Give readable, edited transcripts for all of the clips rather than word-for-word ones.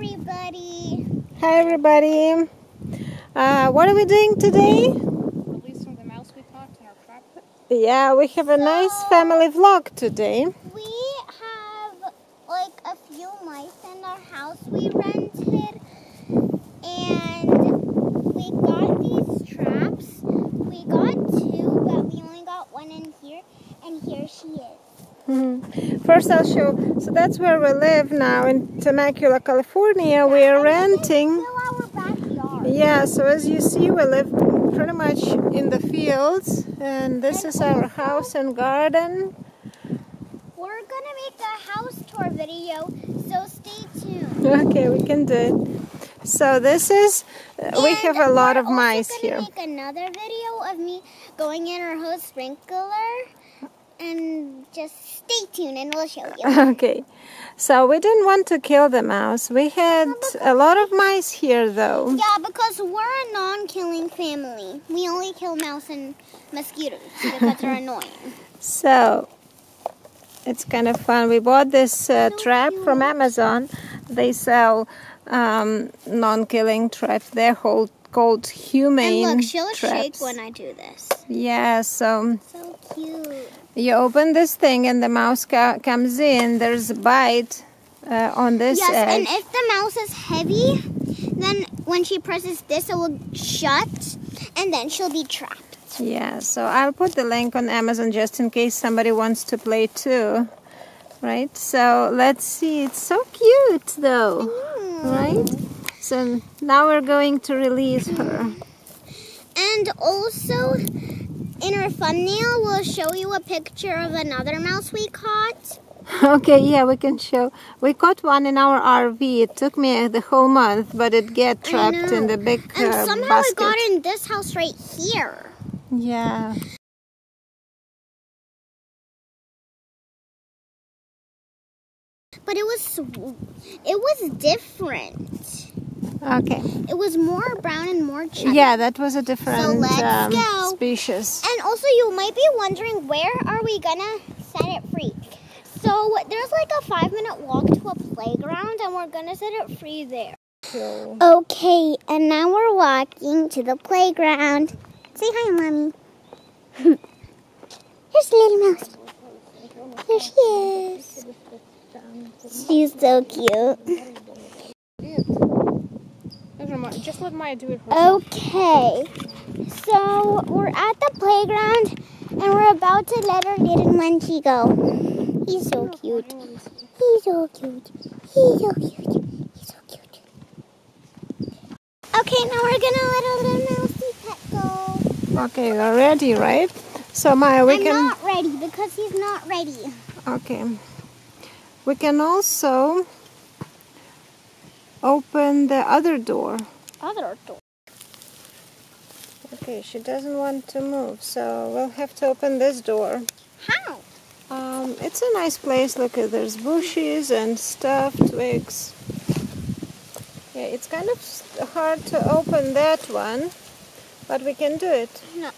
everybody. Hi, everybody. What are we doing today? Releasing the mouse we caught in our trap. Yeah, we have a nice family vlog today. We have like a few mice in our house we rented. And we got these traps. We got two, but we only got one in here. And here she is. Mm-hmm. First I'll show, so that's where we live now in Temecula, California. We are renting. This is still our backyard. Yeah, so as you see, we live pretty much in the fields, and this is our house and garden. We're gonna make a house tour video, so stay tuned. Okay, we can do it. So this is, we have a lot of mice here. I'm gonna make another video of me going in our hose sprinkler. And just stay tuned and we'll show you. Okay. So we didn't want to kill the mouse. We had a lot of mice here though. Yeah, because we're a non-killing family. We only kill mouse and mosquitoes because they're annoying. So it's kind of fun. We bought this trap from Amazon. They sell non-killing traps. They're called humane traps. And look, she'll shake when I do this. Yeah, so cute. You open this thing and the mouse comes in. There's a bite on this edge. Yes, and if the mouse is heavy, then when she presses this, it will shut, and then she'll be trapped. Yeah, so I'll put the link on Amazon just in case somebody wants to play too. Right? So let's see. It's so cute though. Right? So now we're going to release her. And also, in our thumbnail, we'll show you a picture of another mouse we caught. Okay, yeah, we can show. We caught one in our RV. It took me the whole month, but it got trapped in the big basket. And somehow it got in this house right here. Yeah. But it was different. Okay. It was more brown and more chubby. Yeah, that was a different species. And also, you might be wondering, where are we gonna set it free? So there's like a 5-minute walk to a playground, and we're gonna set it free there. Okay, and now we're walking to the playground. Say hi, Mommy. Here's the little mouse. There she is. She's so cute. Just let Maya do it herself. Okay, so we're at the playground and we're about to let our little munchie go. He's so cute. He's so cute. He's so cute. He's so cute. Okay, now we're gonna let our little mousey pet go. Okay, we're ready, right? So Maya, I'm not ready because he's not ready. Okay. We can also open the other door. Okay, she doesn't want to move, so we'll have to open this door. How? It's a nice place. Look, there's bushes and stuff, twigs. Yeah, it's kind of hard to open that one, but we can do it. No.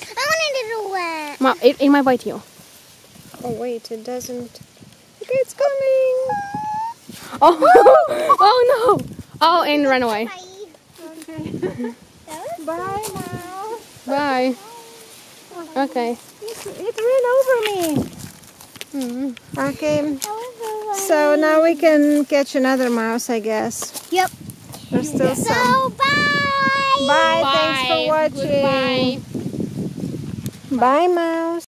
I want to do it. It might bite you. Oh, wait, it doesn't. Okay, it's coming. Oh, oh no! Oh, and run away. Okay. Bye now. Bye. Okay. It ran over me. Mm-hmm. Okay. So now we can catch another mouse, I guess. Yep. There's still some. So bye. Bye. Thanks for watching. Goodbye. Bye, mouse.